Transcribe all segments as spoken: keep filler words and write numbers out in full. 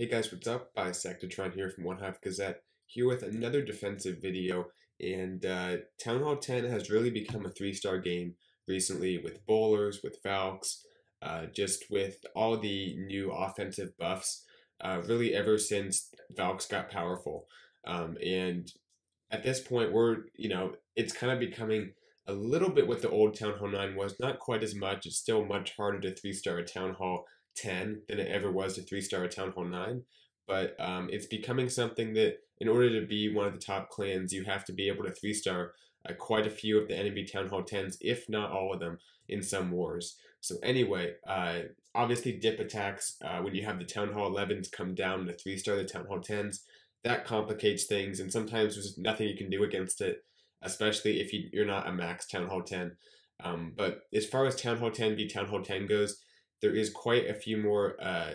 Hey guys, what's up? Bisectatron here from One Half Gazette, here with another defensive video. And uh, Town Hall ten has really become a three-star game recently with bowlers, with Falcons, uh, just with all the new offensive buffs, uh, really ever since Falcons got powerful. Um, and at this point, we're, you know, it's kind of becoming a little bit what the old Town Hall nine was, not quite as much. It's still much harder to three-star a Town Hall ten than it ever was to three-star at Town Hall nine, but um, it's becoming something that in order to be one of the top clans, you have to be able to three-star uh, quite a few of the enemy Town Hall tens, if not all of them, in some wars. So anyway, uh, obviously dip attacks, uh, when you have the Town Hall elevens come down to three-star the Town Hall tens, that complicates things, and sometimes there's nothing you can do against it, especially if you, you're not a max Town Hall ten. Um, but as far as Town Hall ten v Town Hall ten goes, there is quite a few more uh,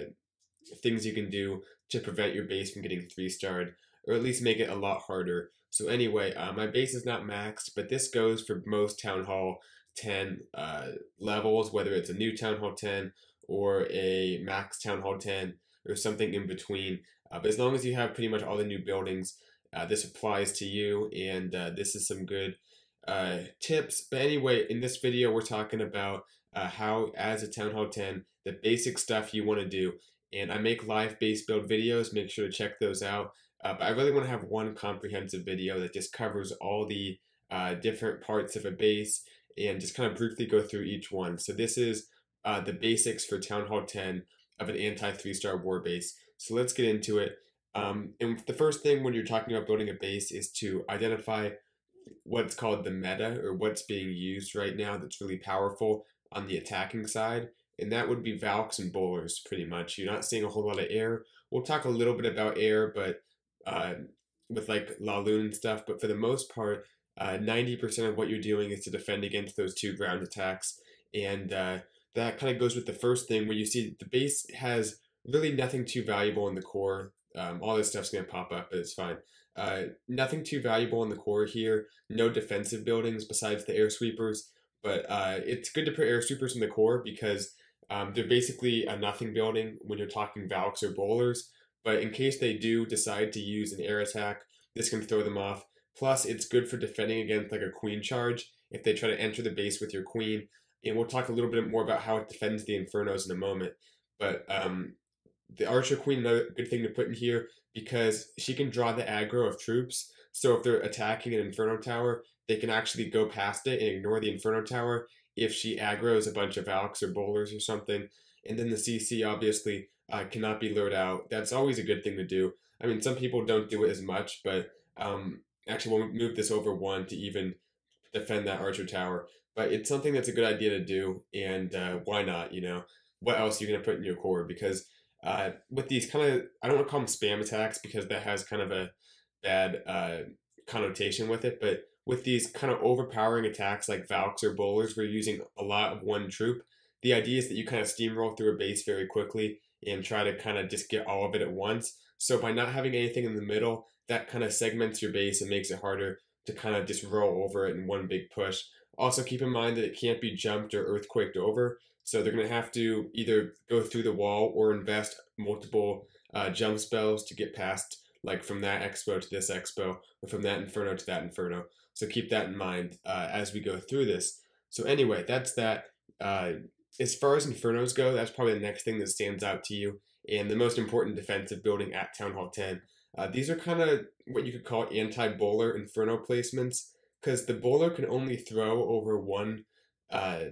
things you can do to prevent your base from getting three-starred, or at least make it a lot harder. So anyway, uh, my base is not maxed, but this goes for most Town Hall ten uh, levels, whether it's a new Town Hall ten or a max Town Hall ten or something in between. Uh, but as long as you have pretty much all the new buildings, uh, this applies to you, and uh, this is some good uh, tips. But anyway, in this video we're talking about Uh, how, as a Town Hall ten, the basic stuff you want to do. And I make live base build videos, make sure to check those out. Uh, but I really want to have one comprehensive video that just covers all the uh, different parts of a base and just kind of briefly go through each one. So this is uh, the basics for Town Hall ten of an anti-three-star war base. So let's get into it. Um, and the first thing when you're talking about building a base is to identify what's called the meta, or what's being used right now that's really powerful on the attacking side, and that would be Valks and bowlers pretty much. You're not seeing a whole lot of air. We'll talk a little bit about air, but uh, with like Laloon and stuff, but for the most part, ninety percent uh, of what you're doing is to defend against those two ground attacks, and uh, that kind of goes with the first thing where you see the base has really nothing too valuable in the core. Um, all this stuff's going to pop up, but it's fine. Uh, nothing too valuable in the core here, no defensive buildings besides the air sweepers. But uh, it's good to put air sweepers in the core because um, they're basically a nothing building when you're talking Valks or bowlers. But in case they do decide to use an air attack, this can throw them off. Plus, it's good for defending against like a queen charge if they try to enter the base with your queen. And we'll talk a little bit more about how it defends the Infernos in a moment. But um, the Archer Queen, another good thing to put in here because she can draw the aggro of troops. So if they're attacking an Inferno Tower, they can actually go past it and ignore the Inferno Tower if she aggroes a bunch of Valks or bowlers or something. And then the C C obviously uh, cannot be lured out. That's always a good thing to do. I mean, some people don't do it as much, but um, actually we'll move this over one to even defend that Archer Tower. But it's something that's a good idea to do, and uh, why not, you know? What else are you going to put in your core? Because uh, with these kind of, I don't want to call them spam attacks because that has kind of a bad uh, connotation with it, but with these kind of overpowering attacks like Valks or bowlers, we're using a lot of one troop. The idea is that you kind of steamroll through a base very quickly and try to kind of just get all of it at once. So by not having anything in the middle, that kind of segments your base and makes it harder to kind of just roll over it in one big push. Also keep in mind that it can't be jumped or earthquaked over, so they're going to have to either go through the wall or invest multiple uh, jump spells to get past, like from that expo to this expo, or from that inferno to that inferno. So keep that in mind uh, as we go through this. So anyway, that's that. Uh, as far as infernos go, that's probably the next thing that stands out to you, and the most important defensive building at Town Hall ten. Uh, these are kind of what you could call anti-bowler inferno placements, because the bowler can only throw over one, uh,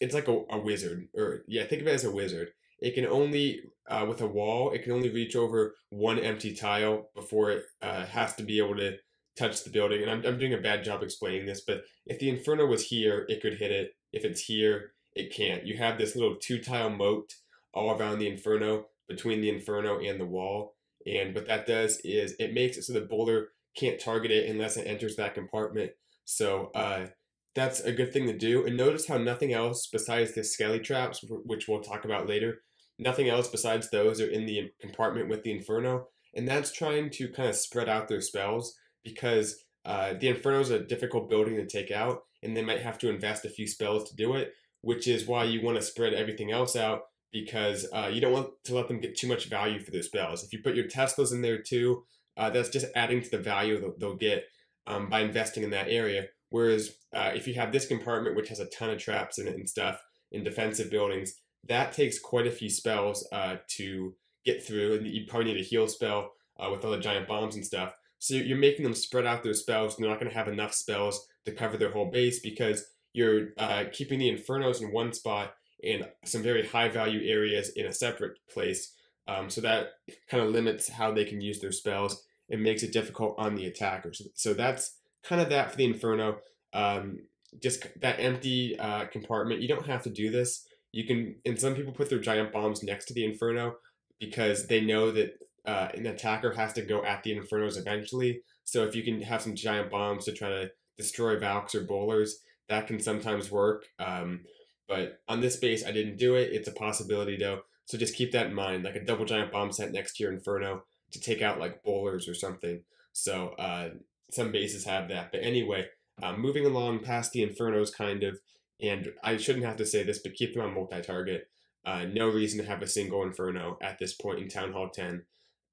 it's like a, a wizard, or yeah, think of it as a wizard. It can only, uh, with a wall, it can only reach over one empty tile before it uh, has to be able to touch the building. And I'm, I'm doing a bad job explaining this, but if the Inferno was here, it could hit it. If it's here, it can't. You have this little two-tile moat all around the Inferno, between the Inferno and the wall. And what that does is it makes it so the bowler can't target it unless it enters that compartment. So uh, that's a good thing to do. And notice how nothing else besides the Skelly Traps, which we'll talk about later, nothing else besides those are in the compartment with the Inferno, and that's trying to kind of spread out their spells because uh, the Inferno is a difficult building to take out, and they might have to invest a few spells to do it, which is why you want to spread everything else out because uh, you don't want to let them get too much value for those bells. If you put your Teslas in there too, uh, that's just adding to the value that they'll get um, by investing in that area. Whereas uh, if you have this compartment, which has a ton of traps in it and stuff, in defensive buildings, that takes quite a few spells uh, to get through, and you probably need a heal spell uh, with all the giant bombs and stuff. So you're making them spread out those spells, and they're not going to have enough spells to cover their whole base because you're uh, keeping the Infernos in one spot and some very high value areas in a separate place. Um, so that kind of limits how they can use their spells and makes it difficult on the attackers. So that's kind of that for the Inferno. Um, just that empty uh, compartment. You don't have to do this. You can, and some people put their giant bombs next to the Inferno because they know that uh, an attacker has to go at the Infernos eventually. So if you can have some giant bombs to try to destroy Valks or Bowlers, that can sometimes work. Um, but on this base, I didn't do it. It's a possibility though. So just keep that in mind, like a double giant bomb set next to your Inferno to take out like Bowlers or something. So uh, some bases have that. But anyway, uh, moving along past the Infernos kind of, and I shouldn't have to say this, but keep them on multi-target. Uh, no reason to have a single Inferno at this point in Town Hall ten.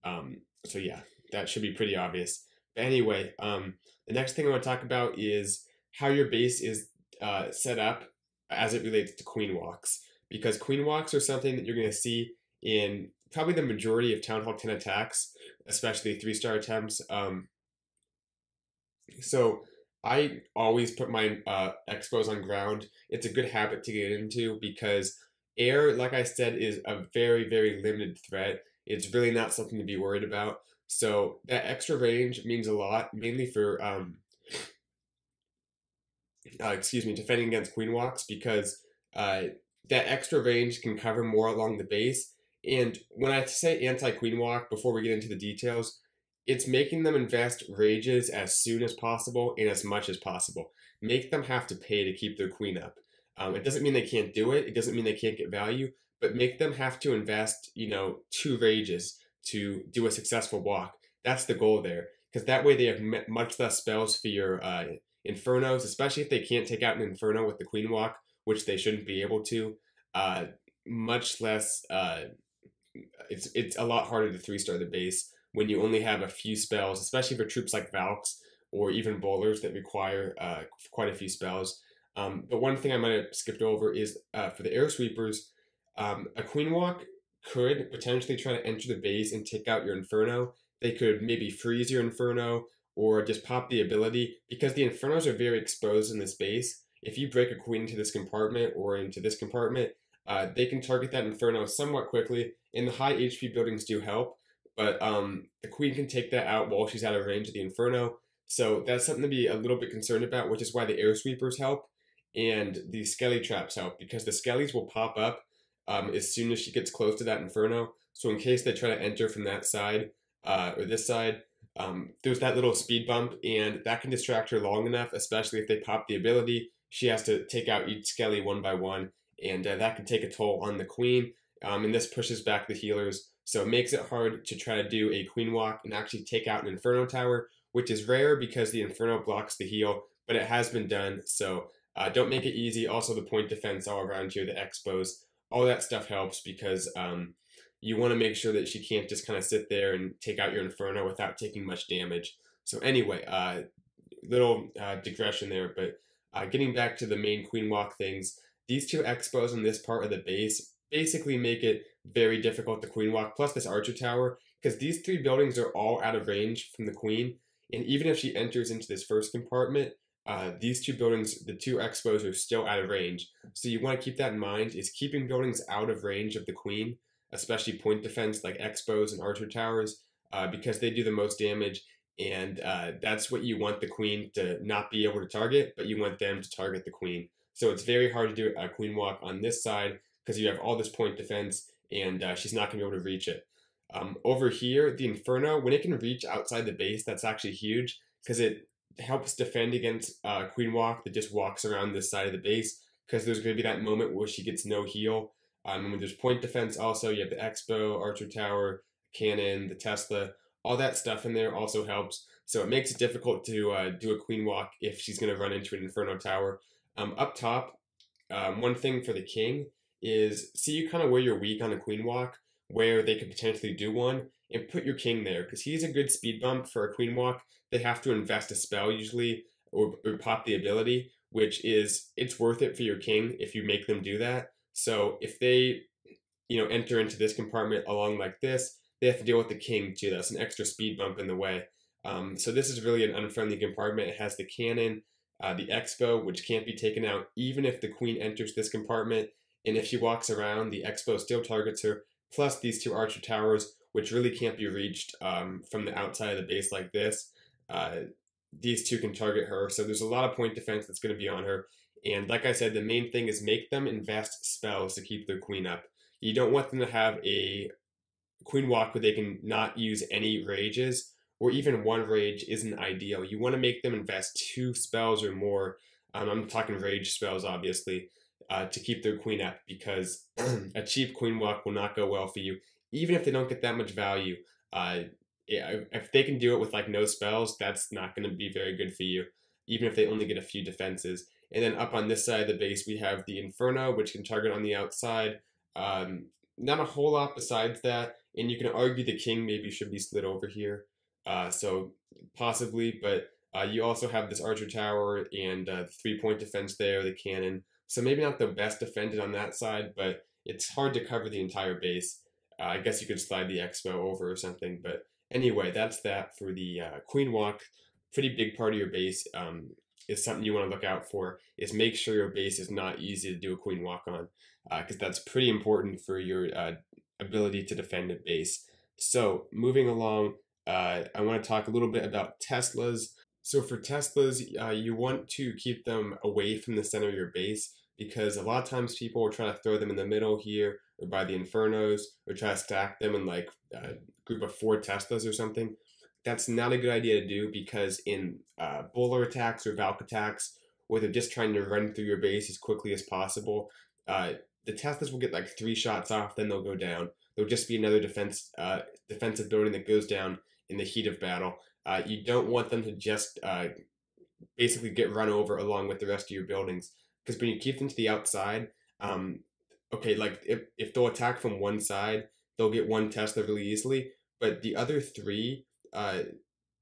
Um, so yeah, that should be pretty obvious. But anyway, um, the next thing I want to talk about is how your base is uh, set up as it relates to Queen Walks. Because Queen Walks are something that you're going to see in probably the majority of Town Hall ten attacks, especially three-star attempts. Um, so... I always put my uh, expos on ground. It's a good habit to get into because air, like I said, is a very, very limited threat. It's really not something to be worried about. So that extra range means a lot, mainly for, um, uh, excuse me, defending against Queen Walks, because uh, that extra range can cover more along the base. And when I say anti-Queen Walk, before we get into the details, it's making them invest rages as soon as possible and as much as possible. Make them have to pay to keep their queen up. Um, it doesn't mean they can't do it. It doesn't mean they can't get value, but make them have to invest, you know, two rages to do a successful walk. That's the goal there, because that way they have much less spells for your uh, Infernos, especially if they can't take out an Inferno with the Queen Walk, which they shouldn't be able to. Uh, much less, uh, it's, it's a lot harder to three-star the base when you only have a few spells, especially for troops like Valks or even Bowlers that require uh, quite a few spells. Um, but one thing I might have skipped over is uh, for the Air Sweepers, um, a Queen Walk could potentially try to enter the base and take out your Inferno. They could maybe freeze your Inferno or just pop the ability, because the Infernos are very exposed in this base. If you break a Queen into this compartment or into this compartment, uh, they can target that Inferno somewhat quickly, and the high H P buildings do help. But um, the Queen can take that out while she's out of range of the Inferno. So that's something to be a little bit concerned about, which is why the Air Sweepers help and the Skelly Traps help, because the Skellies will pop up um, as soon as she gets close to that Inferno. So in case they try to enter from that side uh, or this side, um, there's that little speed bump, and that can distract her long enough, especially if they pop the ability. She has to take out each Skelly one by one, and uh, that can take a toll on the Queen. Um, and this pushes back the healers, so it makes it hard to try to do a Queen Walk and actually take out an Inferno Tower, which is rare because the Inferno blocks the heal, but it has been done, so uh, don't make it easy. Also, the point defense all around here, the expos, all that stuff helps, because um, you want to make sure that she can't just kind of sit there and take out your Inferno without taking much damage. So anyway, uh, little uh, digression there, but uh, getting back to the main Queen Walk things, these two expos in this part of the base basically make it very difficult to Queen Walk, plus this Archer Tower, because these three buildings are all out of range from the Queen, and even if she enters into this first compartment, uh, these two buildings, the two expos, are still out of range. So you want to keep that in mind, is keeping buildings out of range of the Queen, especially point defense like expos and Archer Towers, uh, because they do the most damage, and uh, that's what you want the Queen to not be able to target, but you want them to target the Queen. So it's very hard to do a Queen Walk on this side, because you have all this point defense, and uh, she's not going to be able to reach it. Um, over here, the Inferno, when it can reach outside the base, that's actually huge, because it helps defend against uh, Queen Walk that just walks around this side of the base, because there's going to be that moment where she gets no heal. Um, and when there's point defense also, you have the Expo, Archer Tower, Cannon, the Tesla, all that stuff in there also helps. So it makes it difficult to uh, do a Queen Walk if she's going to run into an Inferno Tower. Um, up top, um, one thing for the King is see you kind of where you're weak on the queen walk, where they could potentially do one, and put your king there, because he's a good speed bump for a queen walk. They have to invest a spell usually, or, or pop the ability, which is, it's worth it for your king if you make them do that. So if they, you know, enter into this compartment along like this, they have to deal with the king too. That's an extra speed bump in the way. Um, so this is really an unfriendly compartment. It has the cannon, uh, the expo, which can't be taken out even if the queen enters this compartment. And if she walks around, the expo still targets her, plus these two archer towers, which really can't be reached um, from the outside of the base like this. Uh, these two can target her, so there's a lot of point defense that's going to be on her. And like I said, the main thing is make them invest spells to keep their queen up. You don't want them to have a queen walk where they can not use any rages, or even one rage isn't ideal. You want to make them invest two spells or more, um, I'm talking rage spells obviously, uh, to keep their queen up, because a cheap queen walk will not go well for you, even if they don't get that much value. Uh, if they can do it with like no spells, that's not going to be very good for you, even if they only get a few defenses. And then up on this side of the base, we have the Inferno, which can target on the outside. Um, not a whole lot besides that, and you can argue the king maybe should be slid over here, uh, so possibly, but uh, you also have this archer tower and uh, the three-point defense there, the cannon, so maybe not the best defended on that side, but it's hard to cover the entire base. Uh, I guess you could slide the expo over or something, but anyway, that's that for the uh, queen walk. Pretty big part of your base um, is something you want to look out for, is make sure your base is not easy to do a queen walk on, because uh, that's pretty important for your uh, ability to defend a base. So moving along, uh, I want to talk a little bit about Teslas. So for Teslas, uh, you want to keep them away from the center of your base, because a lot of times people will try to throw them in the middle here, or by the Infernos, or try to stack them in like a group of four Teslas or something. That's not a good idea to do, because in uh, bowler attacks or Valk attacks, where they're just trying to run through your base as quickly as possible, uh, the Teslas will get like three shots off, then they'll go down. There'll just be another defense uh, defensive building that goes down in the heat of battle. Uh, you don't want them to just uh, basically get run over along with the rest of your buildings, because when you keep them to the outside, um, okay, like if, if they'll attack from one side, they'll get one Tesla really easily, but the other three, uh,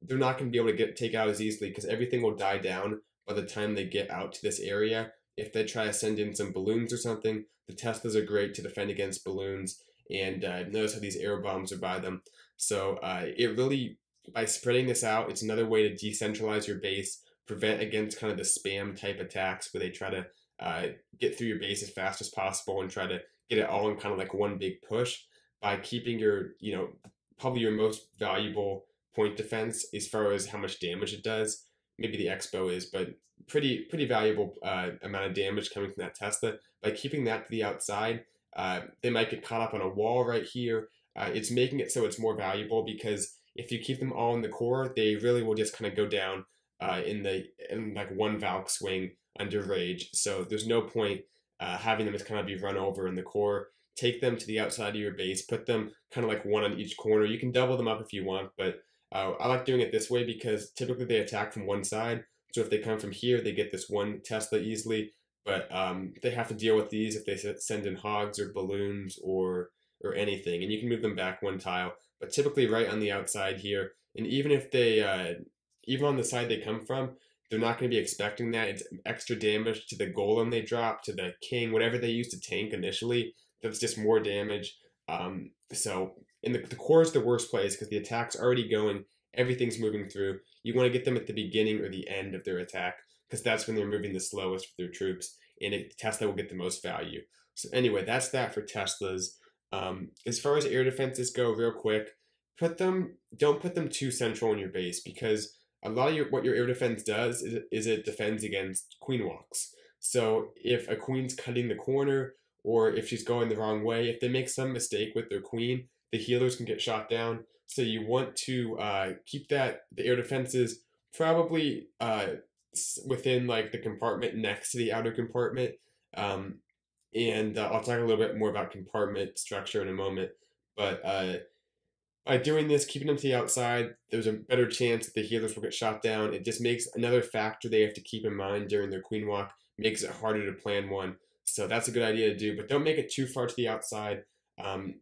they're not going to be able to get take out as easily, because everything will die down by the time they get out to this area. If they try to send in some balloons or something, the Teslas are great to defend against balloons, and uh, notice how these air bombs are by them. So uh, it really, by spreading this out, it's another way to decentralize your base, prevent against kind of the spam type attacks where they try to uh, get through your base as fast as possible and try to get it all in kind of like one big push. By keeping your, you know, probably your most valuable point defense as far as how much damage it does, maybe the expo is, but pretty pretty valuable uh, amount of damage coming from that Tesla. By keeping that to the outside, uh, they might get caught up on a wall right here. Uh, it's making it so it's more valuable, because if you keep them all in the core, they really will just kind of go down uh, in the in like one Valk swing under rage. So there's no point uh, having them just kind of be run over in the core. Take them to the outside of your base, put them kind of like one on each corner. You can double them up if you want, but uh, I like doing it this way, because typically they attack from one side. So if they come from here, they get this one Tesla easily, but um, they have to deal with these if they send in hogs or balloons or or anything. And you can move them back one tile, but typically right on the outside here. And even if they, uh, even on the side they come from, they're not going to be expecting that. It's extra damage to the golem they drop, to the king, whatever they used to tank initially. That's just more damage. Um, so in the, the core is the worst place, because the attack's already going. Everything's moving through. You want to get them at the beginning or the end of their attack, because that's when they're moving the slowest for their troops, and it, Tesla will get the most value. So anyway, that's that for Teslas. Um, as far as air defenses go, real quick, put them, don't put them too central in your base, because a lot of your, what your air defense does is, is it defends against queen walks. So if a queen's cutting the corner, or if she's going the wrong way, if they make some mistake with their queen, the healers can get shot down. So you want to uh, keep that the air defenses probably uh, within like the compartment next to the outer compartment. Um, and uh, I'll talk a little bit more about compartment structure in a moment. But uh, by doing this, keeping them to the outside, there's a better chance that the healers will get shot down. It just makes another factor they have to keep in mind during their queen walk, makes it harder to plan one. So that's a good idea to do, but don't make it too far to the outside. Um,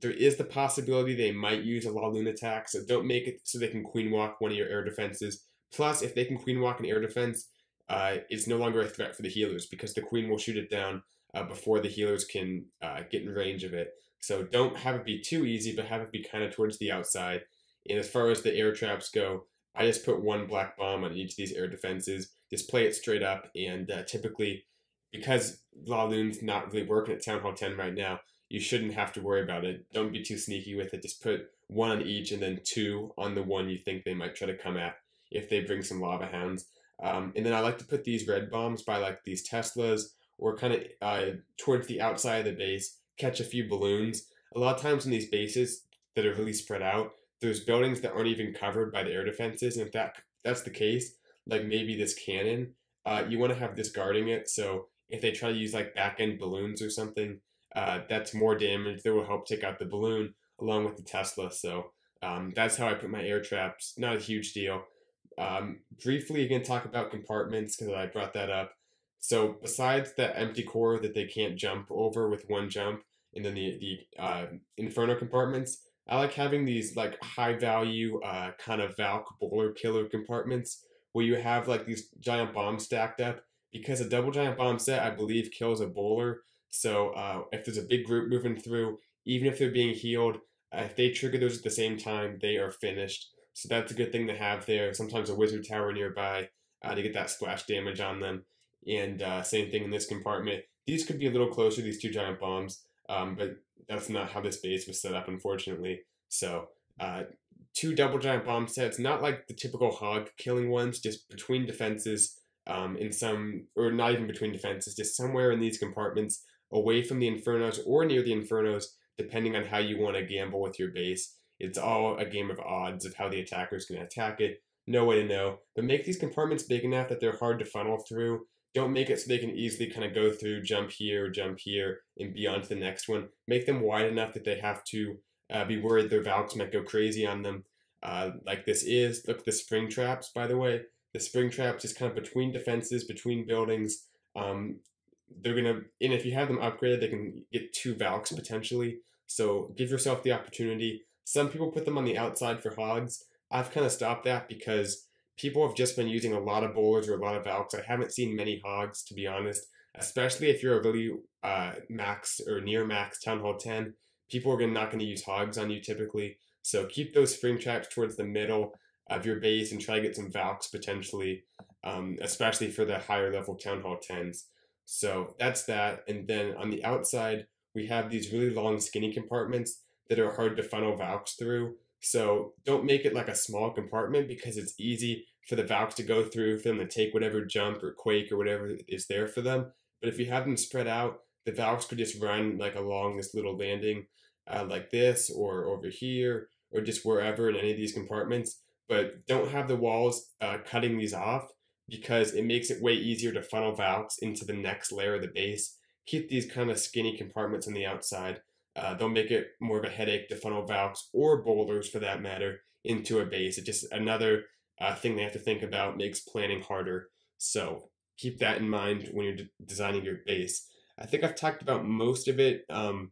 there is the possibility they might use a La Lune attack, so don't make it so they can queen walk one of your air defenses. Plus, if they can queen walk an air defense, uh, it's no longer a threat for the healers because the queen will shoot it down uh, before the healers can uh, get in range of it. So don't have it be too easy, but have it be kind of towards the outside. And as far as the air traps go, I just put one black bomb on each of these air defenses, just play it straight up, and uh, typically, because La Lune's not really working at Town Hall ten right now, you shouldn't have to worry about it. Don't be too sneaky with it. Just put one on each and then two on the one you think they might try to come at if they bring some lava hounds. Um, and then I like to put these red bombs by like these Teslas or kind of uh, towards the outside of the base, catch a few balloons. A lot of times in these bases that are really spread out, there's buildings that aren't even covered by the air defenses. And if that, that's the case, like maybe this cannon, uh, you want to have this guarding it. So if they try to use like back-end balloons or something, uh, that's more damage that will help take out the balloon along with the Tesla. So um, that's how I put my air traps. Not a huge deal. Um, briefly, again, talk about compartments because I brought that up. So besides that empty core that they can't jump over with one jump, and then the, the uh, Inferno compartments, I like having these like high-value uh, kind of Valk Bowler Killer compartments where you have like these giant bombs stacked up, because a double giant bomb set, I believe, kills a bowler. So uh, if there's a big group moving through, even if they're being healed, uh, if they trigger those at the same time, they are finished. So that's a good thing to have there. Sometimes a wizard tower nearby uh, to get that splash damage on them. And uh, same thing in this compartment. These could be a little closer, these two giant bombs, um, but that's not how this base was set up, unfortunately. So uh, two double giant bomb sets, not like the typical hog killing ones, just between defenses. Um, in some, or not even between defenses, just somewhere in these compartments, away from the Infernos or near the Infernos, depending on how you want to gamble with your base. It's all a game of odds of how the attacker's going to attack it. No way to know. But make these compartments big enough that they're hard to funnel through. Don't make it so they can easily kind of go through, jump here, jump here, and be on to the next one. Make them wide enough that they have to uh, be worried their Valks might go crazy on them. Uh, like this is, look at the spring traps, by the way. The spring traps is kind of between defenses, between buildings. Um, they're going to, and if you have them upgraded, they can get two Valks potentially. So give yourself the opportunity. Some people put them on the outside for hogs. I've kind of stopped that because people have just been using a lot of bowlers or a lot of Valks. I haven't seen many hogs, to be honest, especially if you're a really uh, max or near max Town Hall ten. People are not going to use hogs on you typically. So keep those spring traps towards the middle of your base and try to get some Valks potentially, um, especially for the higher level Town Hall tens. So that's that. And then on the outside, we have these really long skinny compartments that are hard to funnel Valks through. So don't make it like a small compartment because it's easy for the Valks to go through, for them to take whatever jump or quake or whatever is there for them. But if you have them spread out, the Valks could just run like along this little landing uh, like this, or over here, or just wherever in any of these compartments. But don't have the walls uh, cutting these off because it makes it way easier to funnel Valks into the next layer of the base. Keep these kind of skinny compartments on the outside. Uh, they'll make it more of a headache to funnel Valks or boulders, for that matter, into a base. It's just another uh, thing they have to think about, makes planning harder. So keep that in mind when you're de designing your base. I think I've talked about most of it. Um,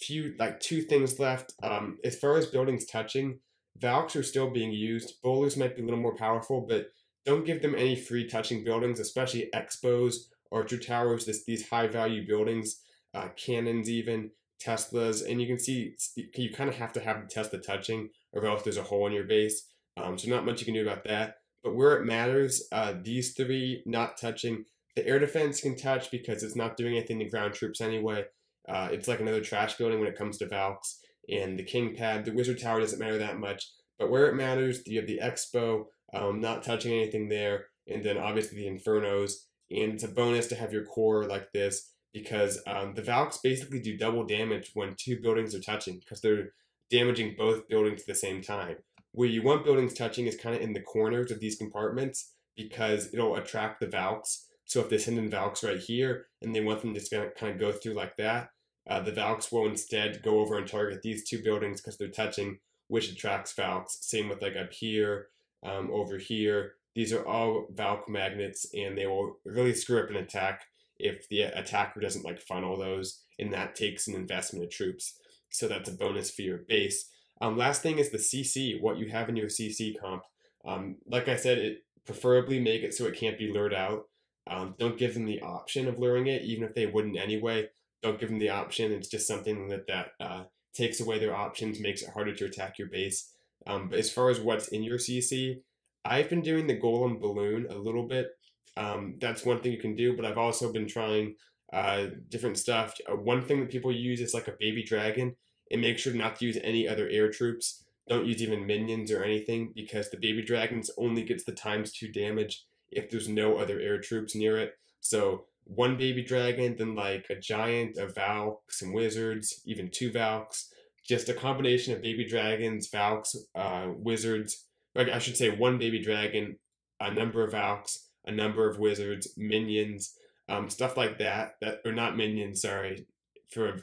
few, like two things left. Um, as far as buildings touching, Valks are still being used. Bowlers might be a little more powerful, but don't give them any free touching buildings, especially Expos, Archer Towers, this, these high-value buildings, uh, cannons even, Teslas. And you can see you kind of have to have the Tesla touching, or else there's a hole in your base. Um, so not much you can do about that. But where it matters, uh, these three not touching. The air defense can touch because it's not doing anything to ground troops anyway. Uh, it's like another trash building when it comes to Valks. And the King Pad, the Wizard Tower doesn't matter that much, but where it matters, you have the Expo, um, not touching anything there, and then obviously the Infernos, and it's a bonus to have your core like this, because um, the Valks basically do double damage when two buildings are touching, because they're damaging both buildings at the same time. Where you want buildings touching is kind of in the corners of these compartments, because it'll attract the Valks. So if they send in Valks right here, and they want them to just kind of go through like that, Uh, the Valks will instead go over and target these two buildings because they're touching, which attracts Valks. Same with like up here, um, over here. These are all Valk magnets, and they will really screw up an attack if the attacker doesn't like funnel those, and that takes an investment of troops. So that's a bonus for your base. Um, last thing is the C C, what you have in your C C comp. Um, like I said, it preferably make it so it can't be lured out. Um, don't give them the option of luring it, even if they wouldn't anyway. Don't give them the option. It's just something that, that uh, takes away their options, makes it harder to attack your base. Um, but as far as what's in your C C, I've been doing the Golem Balloon a little bit. Um, that's one thing you can do, but I've also been trying uh, different stuff. Uh, one thing that people use is like a baby dragon, and make sure not to use any other air troops. Don't use even minions or anything, because the baby dragons only gets the times two damage if there's no other air troops near it. So one baby dragon, then like a giant, a Valk, some wizards, even two Valks, just a combination of baby dragons, Valks, uh, wizards, like I should say one baby dragon, a number of Valks, a number of wizards, minions, um, stuff like that, that, or not minions, sorry, for,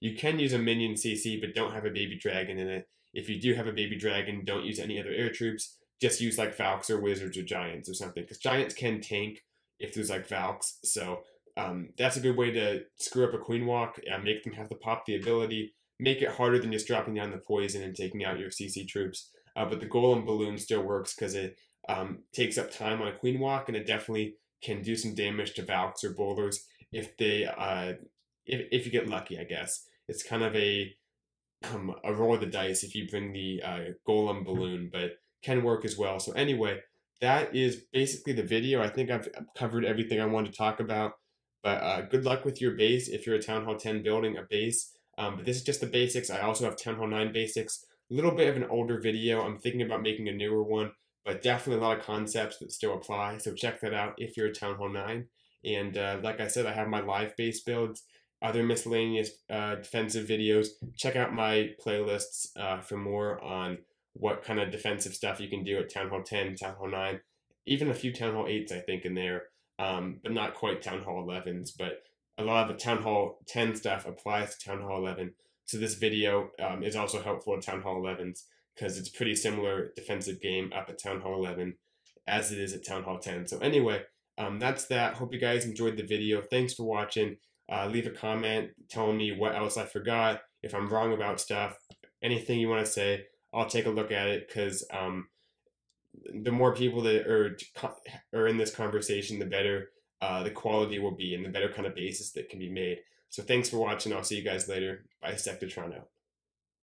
you can use a minion C C, but don't have a baby dragon in it. If you do have a baby dragon, don't use any other air troops. Just use like Valks or wizards or giants or something, because giants can tank if there's like Valks. So um, that's a good way to screw up a queen walk, uh, make them have to pop the ability, make it harder than just dropping down the poison and taking out your C C troops. Uh, but the Golem Balloon still works because it um, takes up time on a queen walk, and it definitely can do some damage to Valks or bowlers if they uh, if if you get lucky, I guess. It's kind of a um, a roll of the dice if you bring the uh, Golem Balloon, but can work as well. So anyway, that is basically the video. I think I've covered everything I wanted to talk about, but uh, good luck with your base if you're a Town Hall ten building a base. Um, but this is just the basics. I also have Town Hall nine basics, a little bit of an older video. I'm thinking about making a newer one, but definitely a lot of concepts that still apply. So check that out if you're a Town Hall nine. And uh, like I said, I have my live base builds, other miscellaneous uh, defensive videos. Check out my playlists uh, for more on what kind of defensive stuff you can do at Town Hall ten, Town Hall nine, even a few Town Hall eights, I think, in there, um, but not quite Town Hall elevens, but a lot of the Town Hall ten stuff applies to Town Hall eleven, so this video um, is also helpful at Town Hall elevens, because it's pretty similar defensive game up at Town Hall eleven as it is at Town Hall ten. So anyway, um, that's that. Hope you guys enjoyed the video. Thanks for watching. Uh, leave a comment telling me what else I forgot, if I'm wrong about stuff, anything you want to say. I'll take a look at it, because um, the more people that are, are in this conversation, the better uh, the quality will be and the better kind of basis that can be made. So thanks for watching. I'll see you guys later. Bisectatron out.